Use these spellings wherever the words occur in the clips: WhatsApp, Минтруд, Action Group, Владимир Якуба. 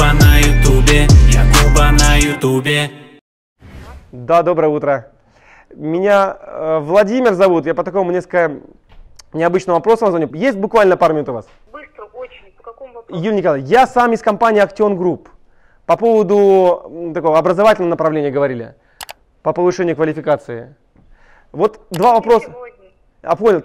Куба на ютубе, я Куба на ютубе. Да, доброе утро. Меня Владимир зовут, я по такому несколько необычному вопросу вам звоню. Есть буквально пару минут у вас? Быстро, очень. По какому вопросу? Юрий Николаевич, я сам из компании Action Group. По поводу такого образовательного направления говорили, по повышению квалификации. Вот два вопроса. Сегодня. А, понял.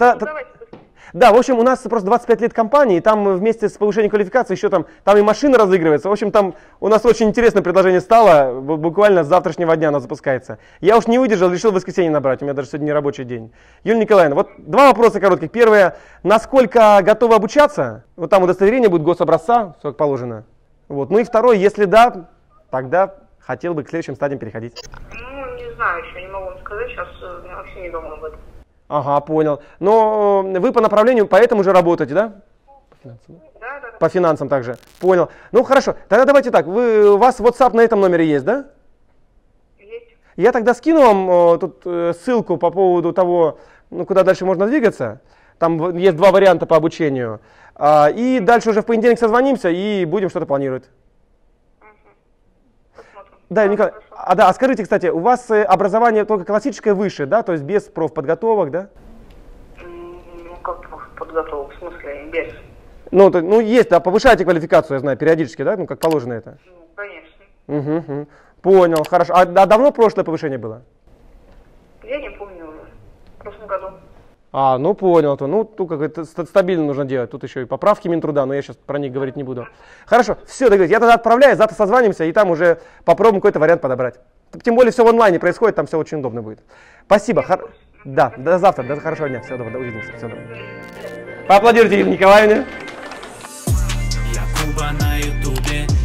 Да, в общем, у нас просто 25 лет компании, и там вместе с повышением квалификации еще там и машина разыгрывается. В общем, там у нас очень интересное предложение стало, буквально с завтрашнего дня оно запускается. Я уж не выдержал, решил в воскресенье набрать, у меня даже сегодня не рабочий день. Юлия Николаевна, вот два вопроса коротких. Первое, насколько готовы обучаться? Вот там удостоверение будет гособразца, все как положено. Вот. Ну и второе, если да, тогда хотел бы к следующим стадиям переходить. Ну, не знаю еще, не могу вам сказать, сейчас вообще не думаю об этом. Ага, понял. Но вы по направлению, по этому же работаете, да? По финансам. Да, да. По финансам также. Понял. Ну хорошо, тогда давайте так. У вас WhatsApp на этом номере есть, да? Есть. Я тогда скину вам тут ссылку по поводу того, ну, куда дальше можно двигаться. Там есть два варианта по обучению. И дальше уже в понедельник созвонимся и будем что-то планировать. Да, Николай, да, скажите, кстати, у вас образование только классическое высшее, да, то есть без профподготовок, да? Ну, как профподготовок, в смысле, без. Ну, есть, да, повышаете квалификацию, я знаю, периодически, да, ну, как положено это? Ну, конечно. Угу, угу. Понял, хорошо. А давно прошлое повышение было? Я не помню, в прошлом году. А, ну понял, то, ну тут как-то стабильно нужно делать, тут еще и поправки Минтруда, но я сейчас про них говорить не буду. Хорошо, все, договорились, я тогда отправляю, завтра созванимся и там уже попробуем какой-то вариант подобрать. Тем более все в онлайне происходит, там все очень удобно будет. Спасибо, да, до завтра, до хорошего дня, всего доброго, увидимся, всего доброго. Поаплодируйте Елене Николаевне. Я Куба на ютубе.